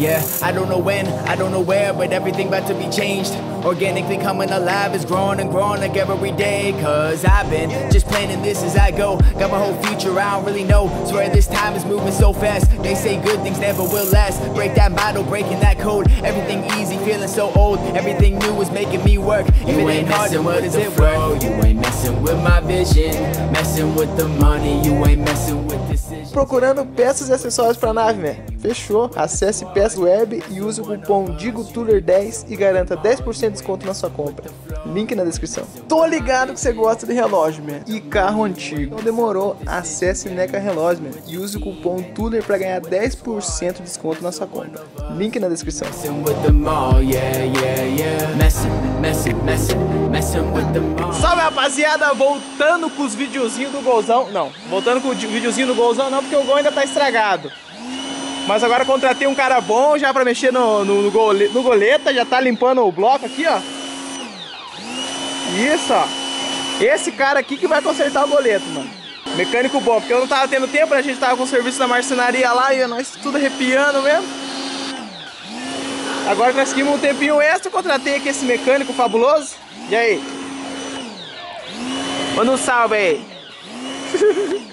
Yeah, I don't know when, I don't know where, but everything about to be changed. Organically coming alive is growing and growing like every day. Cause I've been just planning this as I go. Got my whole future, I don't really know. Swear this time is moving so fast. They say good things never will last. Break that bottle, breaking that code. Everything easy, feeling so old. Everything new is making me work. If it ain't hard, then what is it worth? You ain't messing with my vision. Messing with the money, you ain't messing with decisions. Procurando peças e acessórios pra nave, né? Fechou, acesse Pecaweb e use o cupom Diego Thuler 10 e garanta 10% de desconto na sua compra. Link na descrição. Tô ligado que você gosta de relógio, man, e carro antigo. Não demorou, acesse Neka Relógios, man, e use o cupom Thuler para ganhar 10% de desconto na sua compra. Link na descrição. Salve, rapaziada, voltando com os videozinhos do Golzão. Não, voltando com o videozinho do Golzão não, porque o Gol ainda tá estragado. Mas agora contratei um cara bom já pra mexer no goleta, já tá limpando o bloco aqui, ó. Isso, ó. Esse cara aqui que vai consertar o goleto, mano. Mecânico bom, porque eu não tava tendo tempo, a gente tava com serviço na marcenaria lá e nós tudo arrepiando mesmo. Agora conseguimos um tempinho extra, contratei aqui esse mecânico fabuloso. E aí? Manda um salve aí.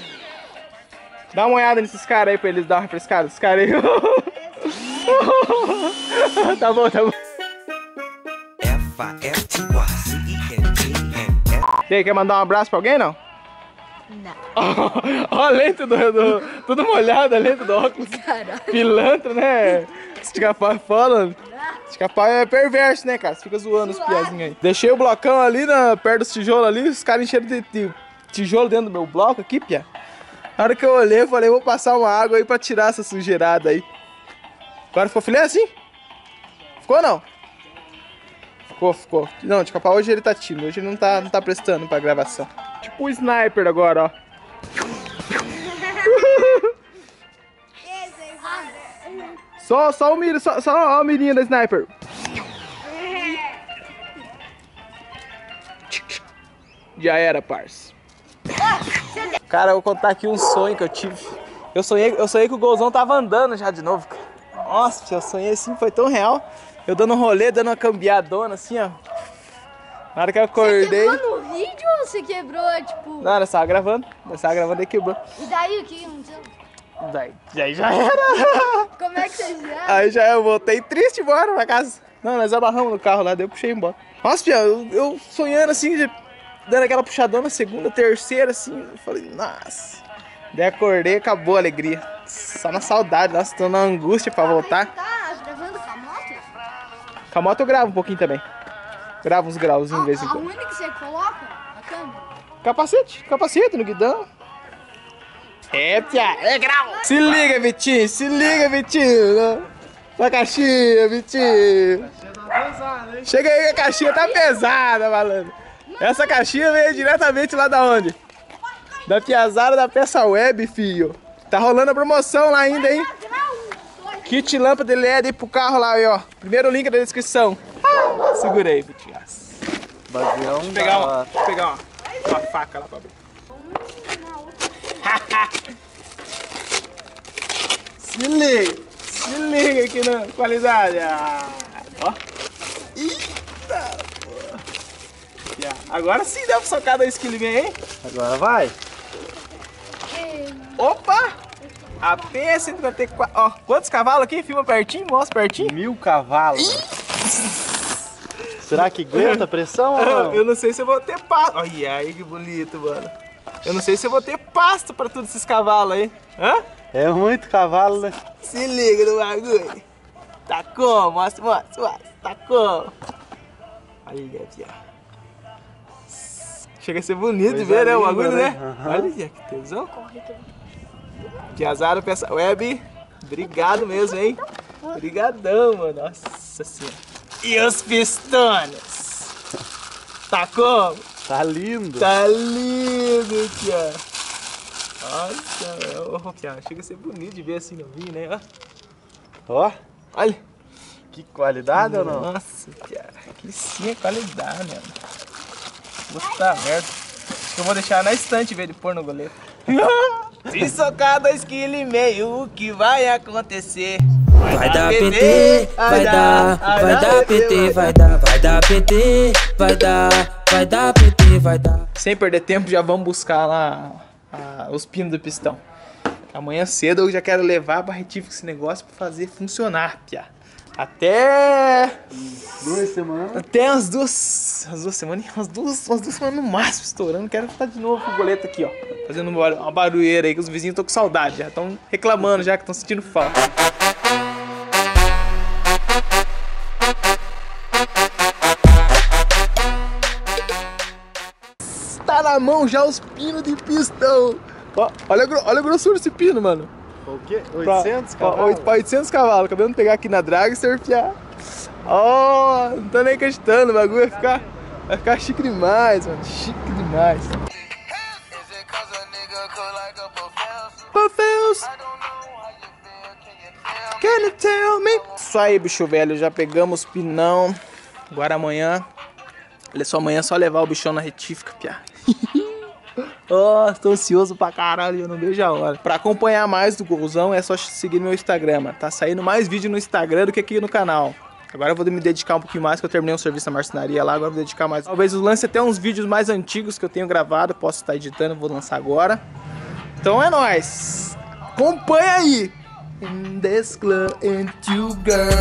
Dá uma olhada nesses caras aí pra eles dar uma refrescada, esses caras aí. Tá bom, tá bom. E aí, quer mandar um abraço pra alguém, não? Não. Ó a lente do... Tudo molhado, a lente do óculos. Caralho. Pilantra, né? Esticapá fala. Esticapá é perverso, né, cara? Você fica zoando os piazinhos aí. Deixei o blocão ali, perto dos tijolos ali, os caras encheram de tijolo dentro do meu bloco aqui, pia. Na hora que eu olhei, eu falei, vou passar uma água aí pra tirar essa sujeirada aí. Agora ficou filé assim? Ficou não? Ficou, ficou. Não, de capa hoje ele tá tímido, hoje ele não tá prestando pra gravação. Tipo um sniper agora, ó. Só o mira, só a mirinha da sniper. Já era, parça. Cara, eu vou contar aqui um sonho que eu tive. Eu sonhei que o Golzão tava andando já de novo, cara. Nossa, eu sonhei assim, foi tão real. Eu dando um rolê, dando uma cambiadona assim, ó. Na hora que eu acordei... Você quebrou no vídeo ou você quebrou, tipo... Não, nós tava gravando. Nós tava gravando e quebrou. E daí o que aconteceu? Daí já era. Como é que vocês vieram? Aí já eu voltei triste embora pra casa. Não, nós abarramos no carro lá, daí eu puxei embora. Nossa, pia, eu sonhando assim... Dando aquela puxadona, segunda, terceira, assim, eu falei, nossa. Daí acordei, acabou a alegria. Só na saudade, nossa, tô na angústia pra voltar. Tá gravando com a moto? Com a moto eu gravo um pouquinho também. Gravo uns grauzinhos de vez em quando. Aonde que você coloca a câmera? Capacete no guidão. É, tia, é grau. Se liga, Vitinho, se liga, Vitinho. Pra caixinha, Vitinho. A caixinha tá pesada, hein? Chega aí, a caixinha tá pesada, malandro. Essa caixinha veio diretamente lá da onde? Da piazada da Pecaweb, filho. Tá rolando a promoção lá ainda, hein? Kit lâmpada LED pro carro lá, aí, ó. Primeiro link na descrição. Segura aí, Vitinho. Deixa eu pegar uma, uma faca lá pra abrir. Se liga aqui na qualidade. Ó. Eita! Agora sim dá pra socar 2,5 kg, hein? Agora vai. Opa! A P144. Ó, quantos cavalos aqui? Filma pertinho, mostra pertinho. 1000 cavalos. Será que aguenta a pressão ou não? Eu não sei se eu vou ter pasto. Olha aí que bonito, mano. Eu não sei se eu vou ter pasto pra todos esses cavalos aí. Hã? É muito cavalo, né? Se liga no bagulho. Tá como? Mostra, mostra. Tá como? Olha aqui, ó. Chega a ser bonito de ver, né, o bagulho, né? Uhum. Olha aí, que tesão. Corre, Piazada, Pecaweb, obrigado mesmo, hein? Obrigadão, mano. Nossa senhora. E os pistões? Tá como? Tá lindo. Tá lindo, tia. Nossa, oh, tia, chega a ser bonito de ver assim novinho, né? Ó, olha. Que qualidade, ou não? Nossa, tia, que sim é qualidade, né? Puta merda. Acho que eu vou deixar na estante ver ele pôr no goleiro. Se socar 2,5 kg, o que vai acontecer? Vai dar PT, vai dar PT, vai dar PT, vai dar PT, vai dar. Sem perder tempo, já vamos buscar lá os pinos do pistão. Amanhã cedo eu já quero levar a barretífica esse negócio pra fazer funcionar, pia. Até... 2 semanas. Até umas duas semanas no máximo, estourando. Quero estar de novo com o goleta aqui, ó. Fazendo uma barulheira aí, que os vizinhos estão com saudade. Já estão reclamando, já que estão sentindo falta. Está na mão já os pinos de pistão. Ó, olha a grossura desse pino, mano. O quê? 800 cavalos? Pra 800 cavalos. Acabamos de pegar aqui na draga e surfear. Ó, não tô nem acreditando, o bagulho vai ficar chique demais, mano. Chique demais. Can you tell me? Isso aí, bicho velho. Já pegamos o pinão. Agora amanhã. Olha só, amanhã é só levar o bichão na retífica, piá. Oh, tô ansioso pra caralho, eu não vejo a hora. Pra acompanhar mais do Golzão é só seguir meu Instagram, mano. Tá saindo mais vídeo no Instagram do que aqui no canal. Agora eu vou me dedicar um pouquinho mais, que eu terminei um serviço na marcenaria lá, agora eu vou dedicar mais. Talvez eu lance até uns vídeos mais antigos que eu tenho gravado, posso estar editando, vou lançar agora. Então é nóis! Acompanha aí! In this club and you girl.